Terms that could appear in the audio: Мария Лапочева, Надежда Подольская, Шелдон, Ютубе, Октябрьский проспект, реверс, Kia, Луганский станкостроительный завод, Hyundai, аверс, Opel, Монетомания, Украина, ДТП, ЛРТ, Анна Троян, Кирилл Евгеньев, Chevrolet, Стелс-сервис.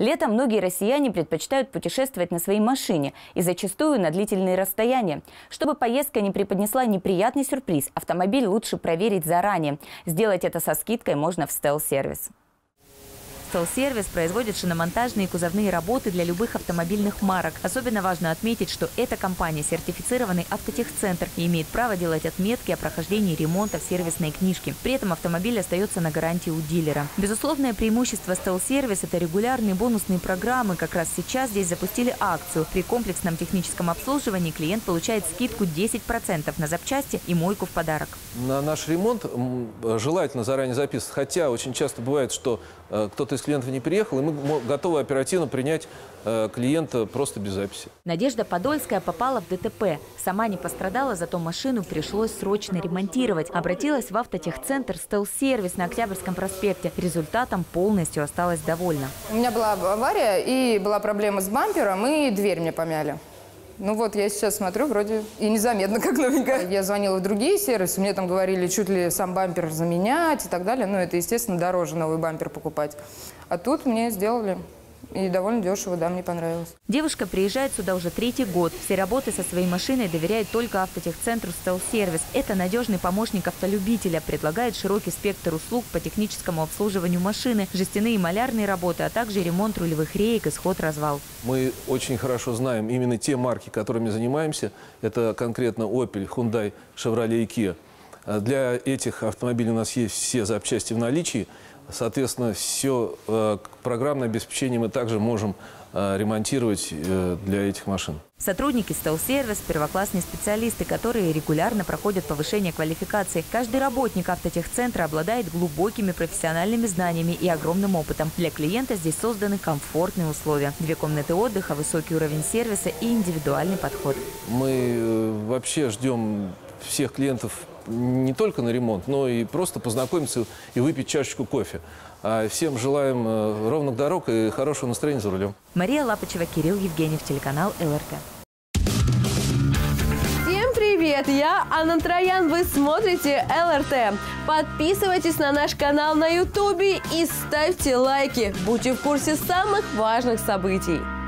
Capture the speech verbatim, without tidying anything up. Летом многие россияне предпочитают путешествовать на своей машине и зачастую на длительные расстояния. Чтобы поездка не преподнесла неприятный сюрприз, автомобиль лучше проверить заранее. Сделать это со скидкой можно в «Стелс-сервис». «Стелс-сервис» производит шиномонтажные и кузовные работы для любых автомобильных марок. Особенно важно отметить, что эта компания – сертифицированный автотехцентр и имеет право делать отметки о прохождении ремонта в сервисной книжке. При этом автомобиль остается на гарантии у дилера. Безусловное преимущество «Стелс-сервис» – это регулярные бонусные программы. Как раз сейчас здесь запустили акцию. При комплексном техническом обслуживании клиент получает скидку десять процентов на запчасти и мойку в подарок. На наш ремонт желательно заранее записывать, хотя очень часто бывает, что кто-то из клиентов не приехал, и мы готовы оперативно принять э, клиента просто без записи. Надежда Подольская попала в ДТП. Сама не пострадала, зато машину пришлось срочно ремонтировать. Обратилась в автотехцентр «Стелс-сервис» на Октябрьском проспекте. Результатом полностью осталась довольна. У меня была авария, и была проблема с бампером, и дверь мне помяли. Ну вот, я сейчас смотрю, вроде и незаметно, как новенькая. Я звонила в другие сервисы, мне там говорили, чуть ли сам бампер заменять и так далее. Но это, естественно, дороже новый бампер покупать. А тут мне сделали... И довольно дешево, да, мне понравилось. Девушка приезжает сюда уже третий год. Все работы со своей машиной доверяет только автотехцентру «Стелс-сервис». Это надежный помощник автолюбителя. Предлагает широкий спектр услуг по техническому обслуживанию машины, жестяные и малярные работы, а также ремонт рулевых реек и сход-развал. Мы очень хорошо знаем именно те марки, которыми занимаемся. Это конкретно Opel, Hyundai, Chevrolet и Kia. Для этих автомобилей у нас есть все запчасти в наличии. Соответственно, все э, программное обеспечение мы также можем э, ремонтировать э, для этих машин. Сотрудники «Стелс-сервис» – первоклассные специалисты, которые регулярно проходят повышение квалификации. Каждый работник автотехцентра обладает глубокими профессиональными знаниями и огромным опытом. Для клиента здесь созданы комфортные условия. Две комнаты отдыха, высокий уровень сервиса и индивидуальный подход. Мы э, вообще ждем всех клиентов не только на ремонт, но и просто познакомиться и выпить чашечку кофе. А всем желаем ровных дорог и хорошего настроения за рулем. Мария Лапочева, Кирилл Евгеньев, телеканал ЛРТ. Всем привет! Я Анна Троян, вы смотрите ЛРТ. Подписывайтесь на наш канал на Ютубе и ставьте лайки. Будьте в курсе самых важных событий.